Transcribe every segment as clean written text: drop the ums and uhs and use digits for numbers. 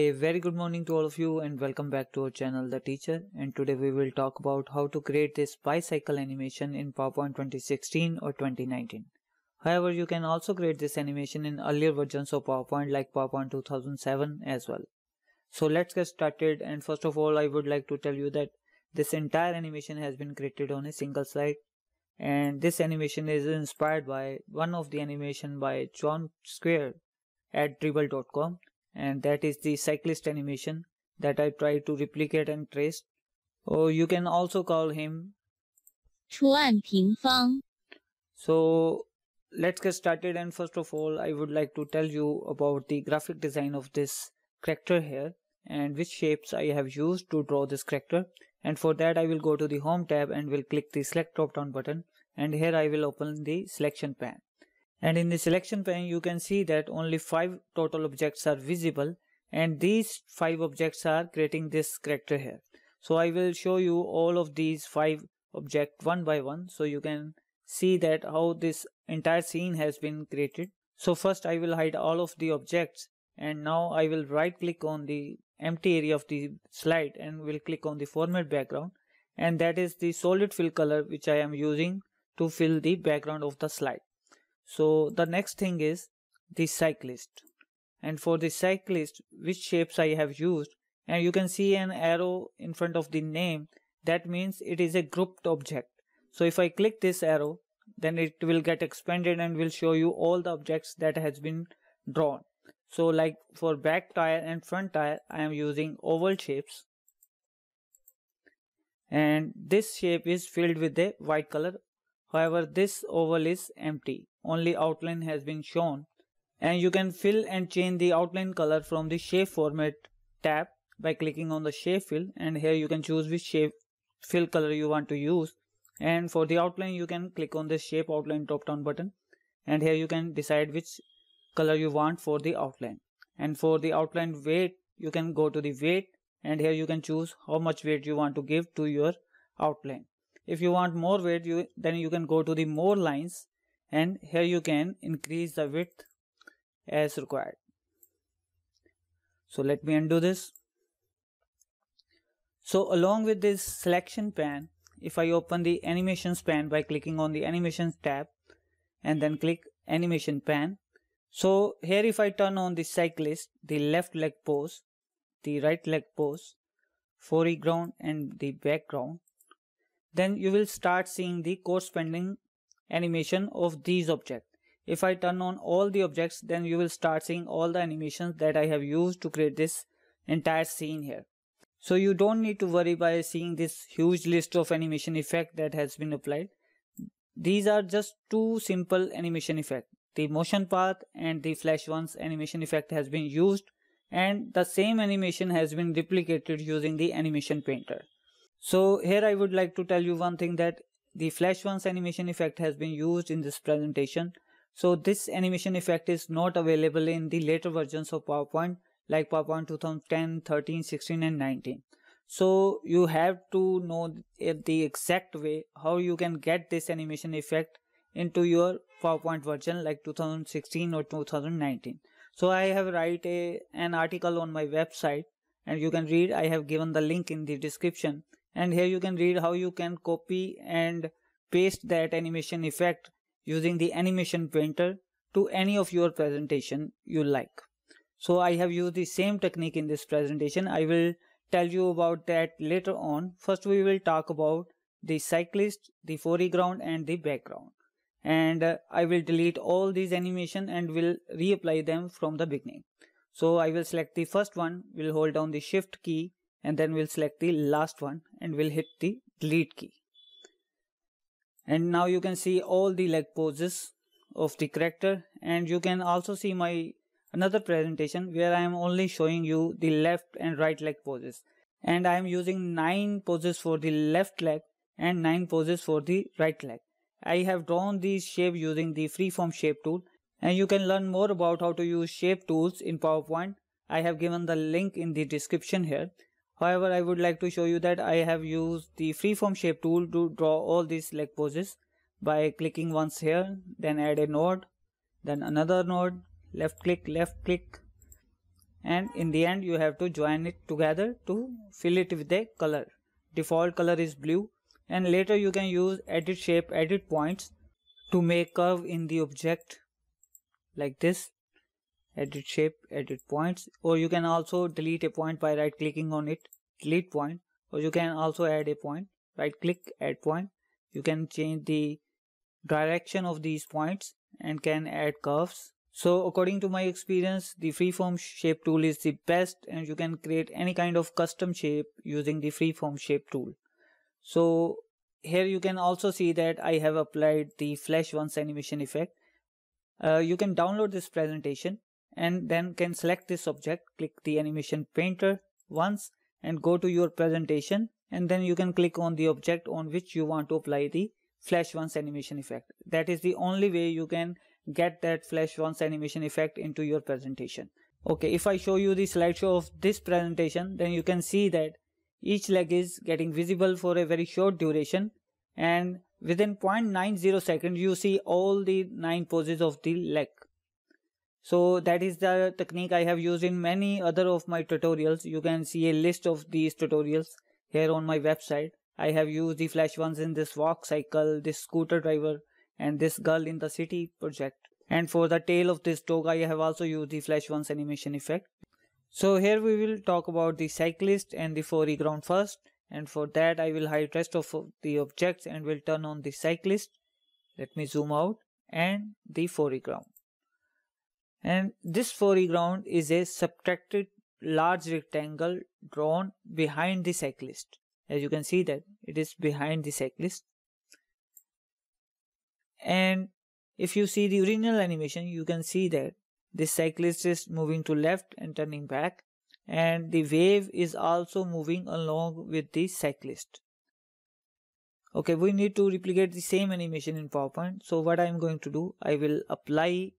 A very good morning to all of you and welcome back to our channel The Teacher, and today we will talk about how to create this bicycle animation in PowerPoint 2016 or 2019. However, you can also create this animation in earlier versions of PowerPoint like PowerPoint 2007 as well. So let's get started, and first of all I would like to tell you that this entire animation has been created on a single slide, and this animation is inspired by one of the animation by John Square at Dribbble.com. And that is the cyclist animation that I tried to replicate and trace. Or you can also call him 图案平方. So let's get started, and first of all I would like to tell you about the graphic design of this character here and which shapes I have used to draw this character. And for that I will go to the Home tab and will click the Select drop down button, and here I will open the Selection Pan. And in the selection pane you can see that only 5 total objects are visible, and these 5 objects are creating this character here. So I will show you all of these 5 objects one by one so you can see that how this entire scene has been created. So first I will hide all of the objects, and now I will right click on the empty area of the slide and will click on the format background, and that is the solid fill color which I am using to fill the background of the slide. So the next thing is the cyclist, and for the cyclist which shapes I have used, and you can see an arrow in front of the name, that means it is a grouped object. So if I click this arrow, then it will get expanded and will show you all the objects that has been drawn. So like for back tire and front tire I am using oval shapes, and this shape is filled with a white color. However, this oval is empty, only outline has been shown, and you can fill and change the outline color from the shape format tab by clicking on the shape fill, and here you can choose which shape fill color you want to use. And for the outline you can click on the shape outline drop down button, and here you can decide which color you want for the outline. And for the outline weight you can go to the weight, and here you can choose how much weight you want to give to your outline. If you want more weight, then you can go to the more lines, and here you can increase the width as required. So let me undo this. So along with this selection pan, if I open the animations pan by clicking on the animations tab and then click animation pan. So here if I turn on the cyclist, the left leg pose, the right leg pose, foreground and the background, then you will start seeing the corresponding animation of these objects. If I turn on all the objects, then you will start seeing all the animations that I have used to create this entire scene here. So you don't need to worry by seeing this huge list of animation effects that has been applied. These are just two simple animation effects. The Motion Path and the Flash Once animation effect has been used, and the same animation has been replicated using the Animation Painter. So here I would like to tell you one thing, that the Flash Once animation effect has been used in this presentation. So this animation effect is not available in the later versions of PowerPoint like PowerPoint 2010, 13, 16 and 19. So you have to know the exact way how you can get this animation effect into your PowerPoint version like 2016 or 2019. So I have write an article on my website, and you can read, I have given the link in the description. And here you can read how you can copy and paste that animation effect using the Animation Painter to any of your presentation you like. So I have used the same technique in this presentation. I will tell you about that later on. First we will talk about the cyclist, the foreground and the background. And I will delete all these animation and will reapply them from the beginning. So I will select the first one, will hold down the Shift key, and then we'll select the last one and we'll hit the delete key. And now you can see all the leg poses of the character, and you can also see my another presentation where I am only showing you the left and right leg poses. And I am using 9 poses for the left leg and 9 poses for the right leg. I have drawn these shapes using the freeform shape tool, and you can learn more about how to use shape tools in PowerPoint. I have given the link in the description here. However, I would like to show you that I have used the freeform shape tool to draw all these leg poses by clicking once here, then add a node, then another node, left click, and in the end you have to join it together to fill it with a color. Default color is blue, and later you can use edit shape, edit points to make curve in the object like this. Edit shape, edit points, or you can also delete a point by right clicking on it, delete point, or you can also add a point, right click, add point. You can change the direction of these points and can add curves. So according to my experience, the freeform shape tool is the best, and you can create any kind of custom shape using the freeform shape tool. So here you can also see that I have applied the Flash Once animation effect. You can download this presentation and then can select this object, click the Animation Painter once and go to your presentation, and then you can click on the object on which you want to apply the Flash Once animation effect. That is the only way you can get that Flash Once animation effect into your presentation. Okay, if I show you the slideshow of this presentation, then you can see that each leg is getting visible for a very short duration, and within 0.90 seconds you see all the 9 poses of the leg. So that is the technique I have used in many other of my tutorials. You can see a list of these tutorials here on my website. I have used the Flash Once in this walk cycle, this scooter driver, and this girl in the city project. And for the tail of this dog, I have also used the Flash Once animation effect. So here we will talk about the cyclist and the foreground first. And for that, I will hide rest of the objects and will turn on the cyclist. Let me zoom out, and the foreground. And this foreground is a subtracted large rectangle drawn behind the cyclist. As you can see that it is behind the cyclist. And if you see the original animation, you can see that this cyclist is moving to left and turning back, and the wave is also moving along with the cyclist. Okay, we need to replicate the same animation in PowerPoint. So what I am going to do, I will apply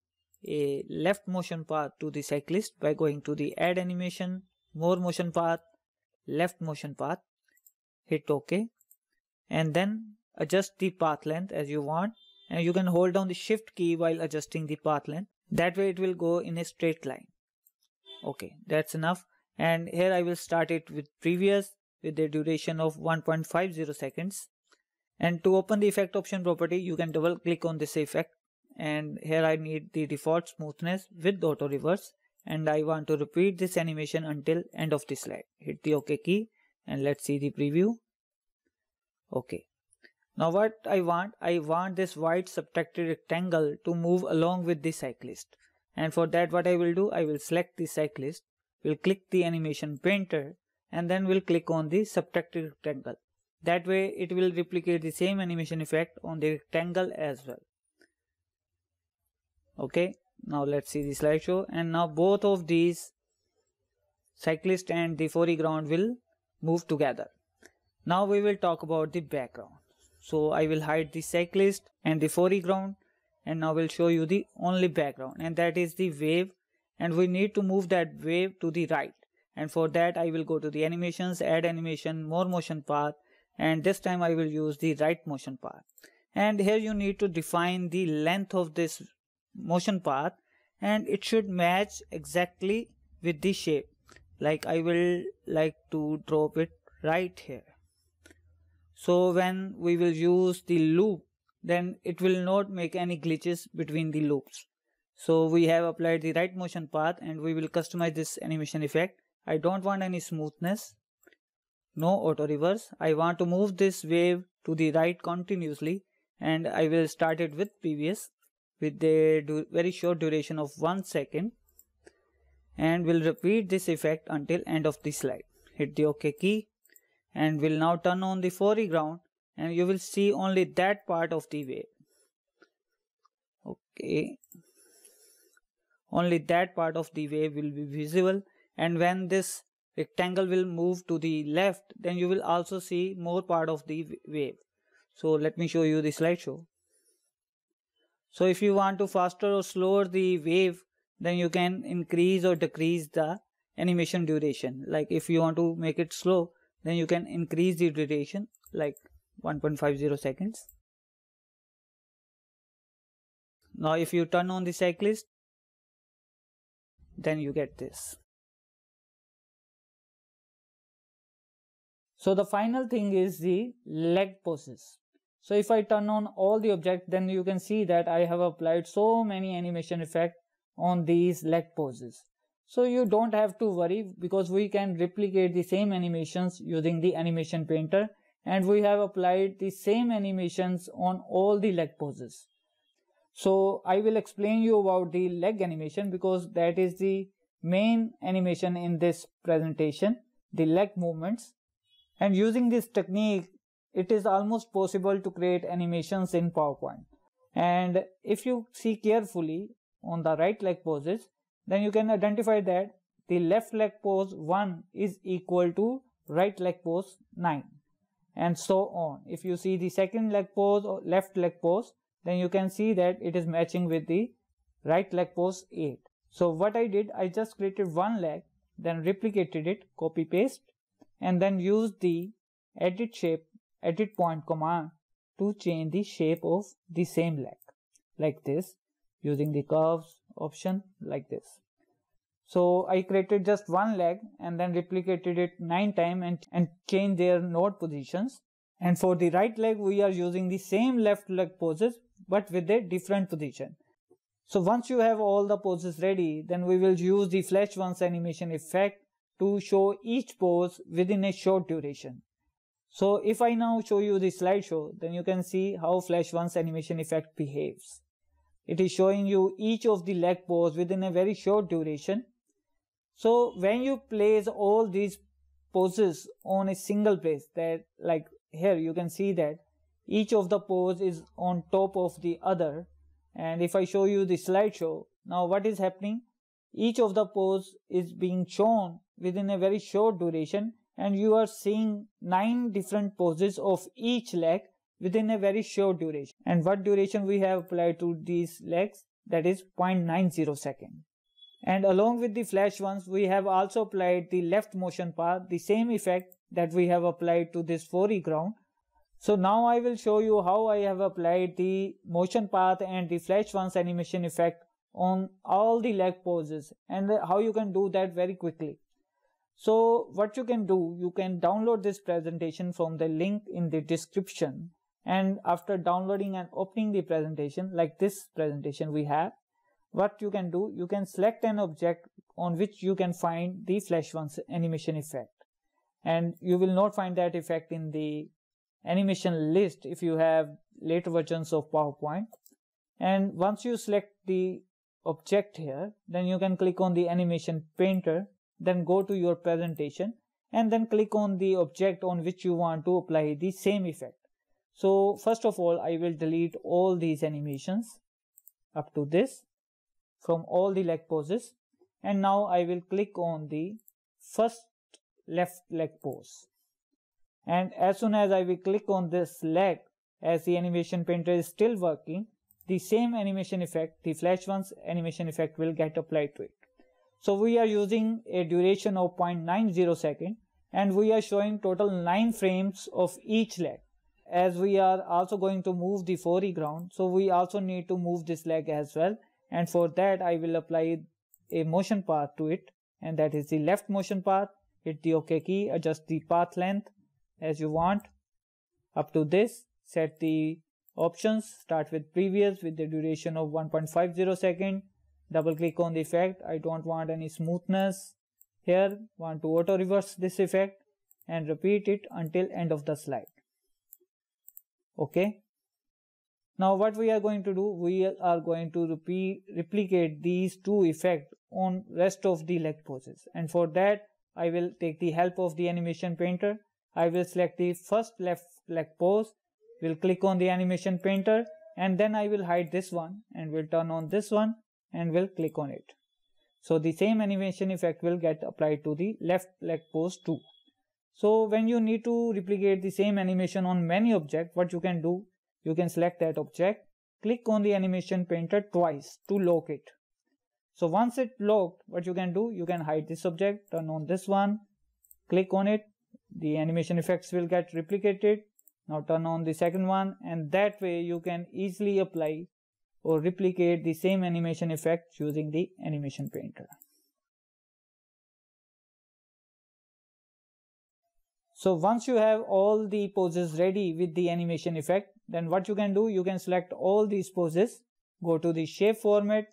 a left motion path to the cyclist by going to the add animation, more motion path, left motion path, hit OK, and then adjust the path length as you want, and you can hold down the shift key while adjusting the path length. That way it will go in a straight line. Okay, that's enough. And here I will start it with previous with a duration of 1.50 seconds. And to open the effect option property, you can double click on this effect. And here I need the default smoothness with auto reverse, and I want to repeat this animation until end of the slide. Hit the OK key and let's see the preview. Okay. Now what I want this white subtracted rectangle to move along with the cyclist. And for that what I will do, I will select the cyclist, will click the Animation Painter, and then will click on the subtracted rectangle. That way it will replicate the same animation effect on the rectangle as well. Okay, now let's see the slideshow, and now both of these cyclist and the foreground will move together. Now we will talk about the background. So I will hide the cyclist and the foreground, and now we'll show you the only background, and that is the wave, and we need to move that wave to the right. And for that I will go to the animations, add animation, more motion path, and this time I will use the right motion path. And here you need to define the length of this motion path, and it should match exactly with the shape. Like I will like to drop it right here. So when we will use the loop, then it will not make any glitches between the loops. So we have applied the right motion path, and we will customize this animation effect. I don't want any smoothness, no auto reverse. I want to move this wave to the right continuously, and I will start it with previous with the very short duration of 1 second, and we'll repeat this effect until end of the slide. Hit the OK key, and we'll now turn on the foreground, and you will see only that part of the wave. Okay, only that part of the wave will be visible, and when this rectangle will move to the left, then you will also see more part of the wave. So let me show you the slideshow. So if you want to faster or slower the wave, then you can increase or decrease the animation duration. Like if you want to make it slow, then you can increase the duration like 1.50 seconds. Now if you turn on the cyclist, then you get this. So the final thing is the leg poses. So if I turn on all the objects, then you can see that I have applied so many animation effects on these leg poses. So you don't have to worry, because we can replicate the same animations using the Animation Painter, and we have applied the same animations on all the leg poses. So I will explain you about the leg animation, because that is the main animation in this presentation, the leg movements. And using this technique, it is almost possible to create animations in PowerPoint. And if you see carefully on the right leg poses, then you can identify that the left leg pose 1 is equal to right leg pose 9, and so on. If you see the second leg pose or left leg pose, then you can see that it is matching with the right leg pose 8. So what I did, I just created one leg, then replicated it, copy paste, and then used the edit shape, edit point command to change the shape of the same leg, like this, using the curves option, like this. So I created just one leg and then replicated it 9 times and changed their node positions. And for the right leg, we are using the same left leg poses, but with a different position. So once you have all the poses ready, then we will use the Flash Once animation effect to show each pose within a short duration. So if I now show you the slideshow, then you can see how Flash Once animation effect behaves. It is showing you each of the leg pose within a very short duration. So when you place all these poses on a single place, that like here you can see that each of the pose is on top of the other. And if I show you the slideshow, now what is happening? Each of the pose is being shown within a very short duration, and you are seeing 9 different poses of each leg within a very short duration. And what duration we have applied to these legs? That is 0.90 seconds. And along with the Flash Once, we have also applied the left motion path, the same effect that we have applied to this foreground. So now I will show you how I have applied the motion path and the Flash Once animation effect on all the leg poses, and how you can do that very quickly. So what you can do, you can download this presentation from the link in the description. And after downloading and opening the presentation, like this presentation we have, what you can do, you can select an object on which you can find the Flash Once animation effect. And you will not find that effect in the animation list if you have later versions of PowerPoint. And once you select the object here, then you can click on the Animation Painter, then go to your presentation, and then click on the object on which you want to apply the same effect. So first of all, I will delete all these animations up to this from all the leg poses. And now I will click on the first left leg pose. And as soon as I will click on this leg, as the Animation Painter is still working, the same animation effect, the Flash Once animation effect, will get applied to it. So we are using a duration of 0.90 seconds, and we are showing total 9 frames of each leg. As we are also going to move the foreground, so we also need to move this leg as well. And for that, I will apply a motion path to it, and that is the left motion path. Hit the OK key, adjust the path length as you want up to this, set the options, start with previous with the duration of 1.50 seconds, double click on the effect. I don't want any smoothness here, want to auto reverse this effect, and repeat it until end of the slide. Okay. Now what we are going to do, we are going to replicate these two effects on rest of the leg poses. And for that, I will take the help of the Animation Painter. I will select the first left leg pose, will click on the Animation Painter, and then I will hide this one and will turn on this one and will click on it. So the same animation effect will get applied to the left leg pose too. So when you need to replicate the same animation on many objects, what you can do, you can select that object, click on the Animation Painter twice to lock it. So once it's locked, what you can do, you can hide this object, turn on this one, click on it, the animation effects will get replicated. Now turn on the second one, and that way you can easily apply or replicate the same animation effect using the Animation Painter. So once you have all the poses ready with the animation effect, then what you can do, you can select all these poses, go to the shape format,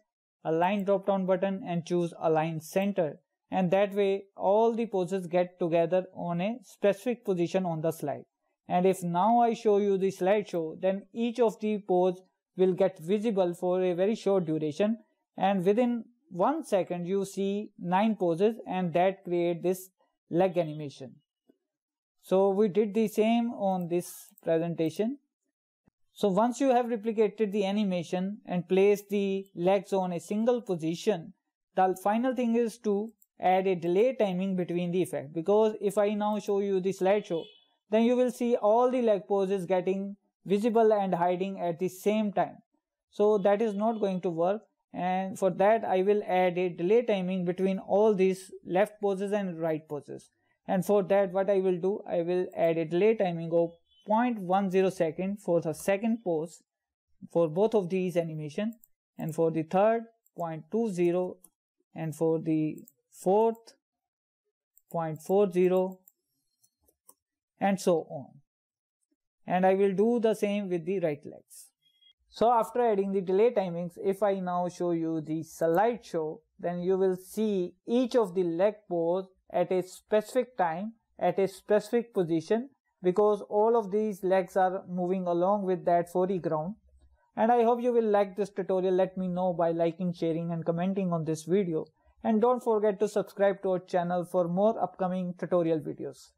align drop down button and choose align center, and that way all the poses get together on a specific position on the slide. And if now I show you the slideshow, then each of the pose will get visible for a very short duration, and within 1 second you see 9 poses, and that create this leg animation. So we did the same on this presentation. So once you have replicated the animation and placed the legs on a single position, the final thing is to add a delay timing between the effect, because if I now show you the slideshow, then you will see all the leg poses getting visible and hiding at the same time. So that is not going to work, and for that I will add a delay timing between all these left poses and right poses. And for that what I will do, I will add a delay timing of 0.10 second for the second pose for both of these animation, and for the third 0.20, and for the fourth 0.40, and so on. And I will do the same with the right legs. So after adding the delay timings, if I now show you the slideshow, then you will see each of the leg pose at a specific time, at a specific position, because all of these legs are moving along with that foreground. And I hope you will like this tutorial. Let me know by liking, sharing and commenting on this video. And don't forget to subscribe to our channel for more upcoming tutorial videos.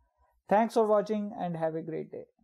Thanks for watching and have a great day.